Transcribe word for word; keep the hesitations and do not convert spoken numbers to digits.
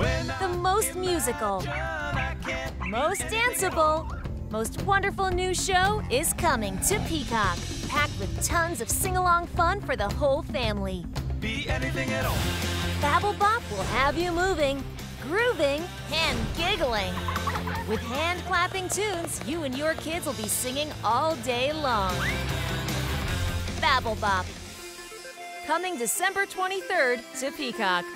The most musical, most danceable, most wonderful new show is coming to Peacock, packed with tons of sing-along fun for the whole family. Be anything at all. Babble Bop will have you moving, grooving, and giggling. With hand-clapping tunes, you and your kids will be singing all day long. Babble Bop, coming December twenty-third to Peacock.